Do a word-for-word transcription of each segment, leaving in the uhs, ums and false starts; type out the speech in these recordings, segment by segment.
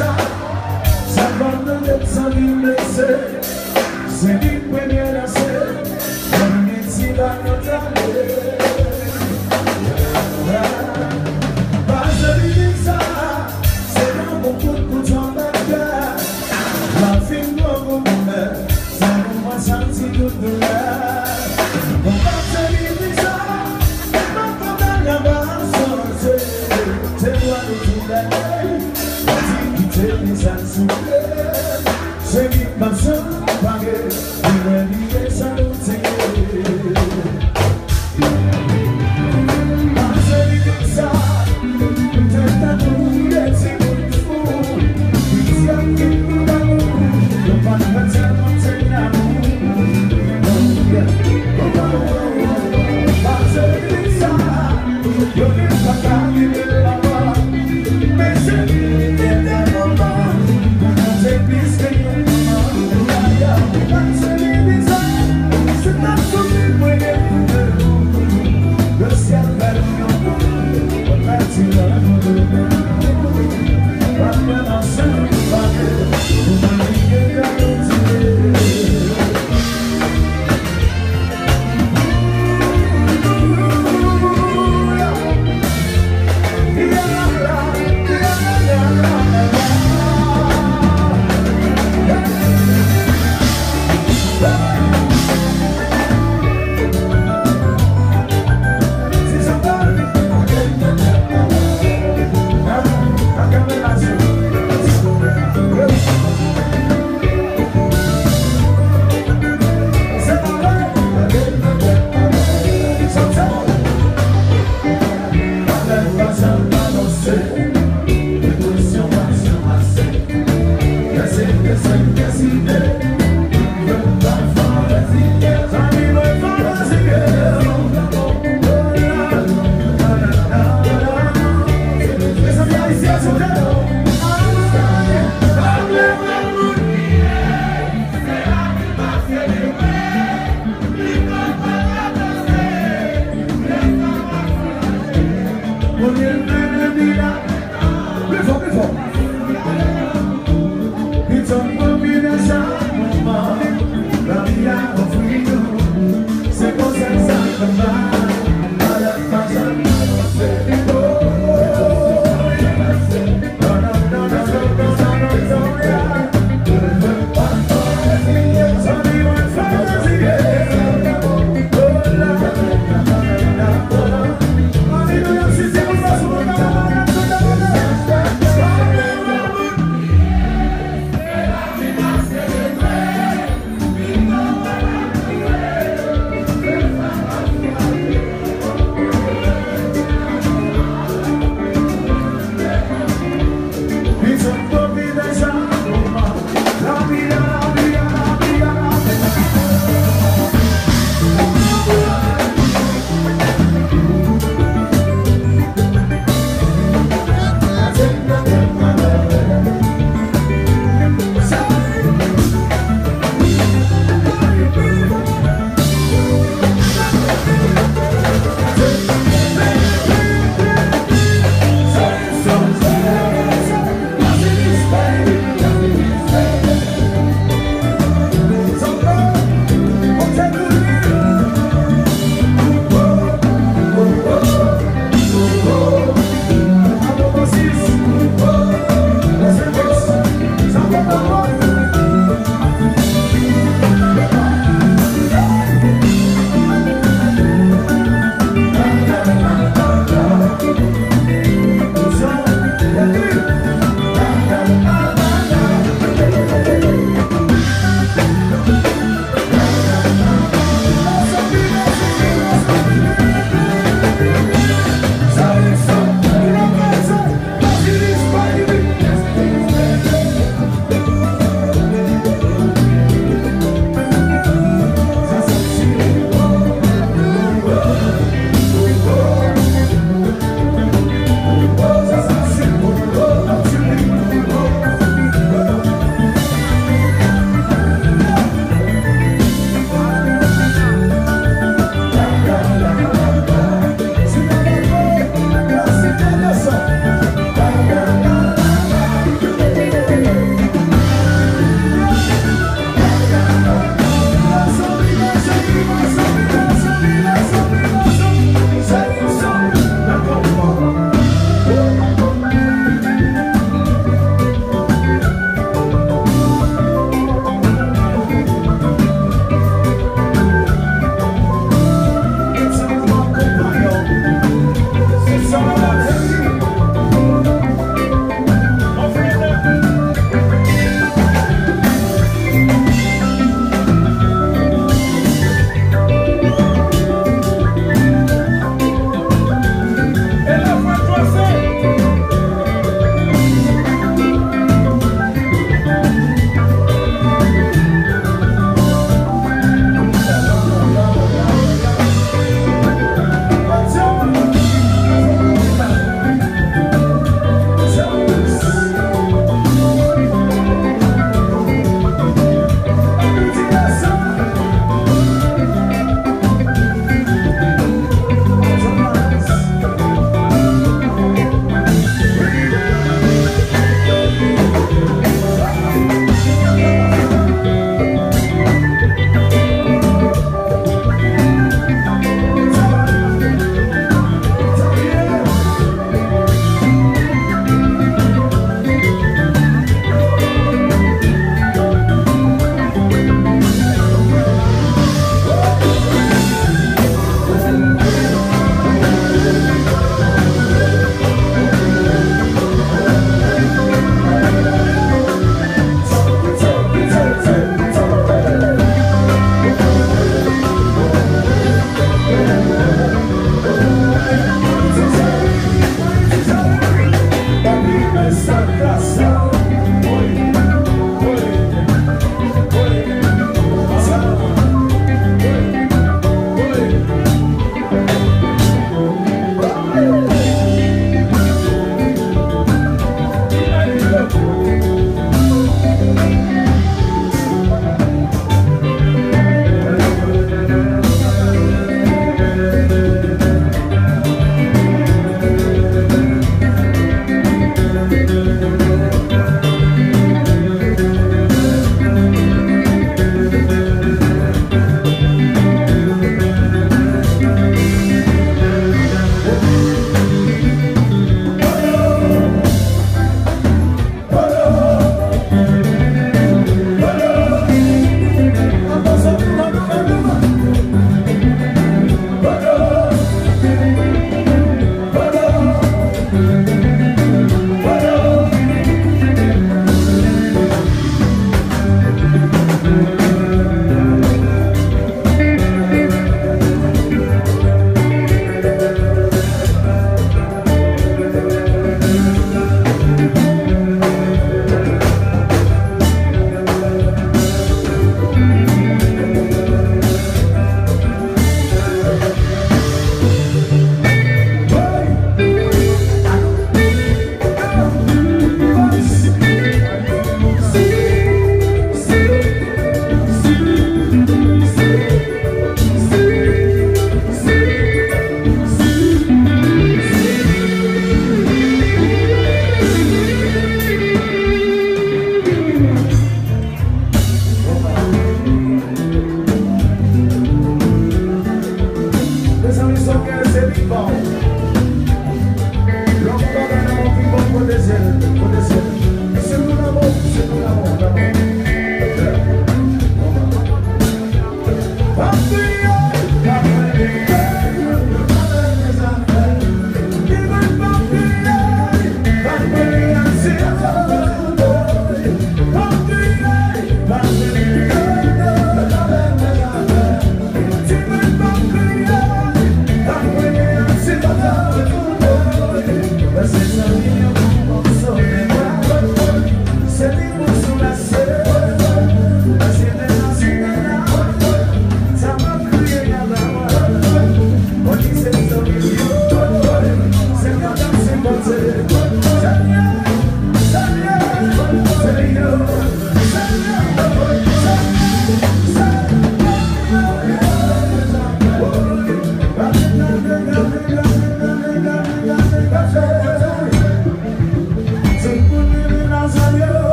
sa sa banda de sanimese se ni puede hacer con mi sida no tale basta visa se no poco chamba ya la fin no gombe sa no más sentido dura basta visa no toda la base se te guardo tu la. Tell me.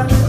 La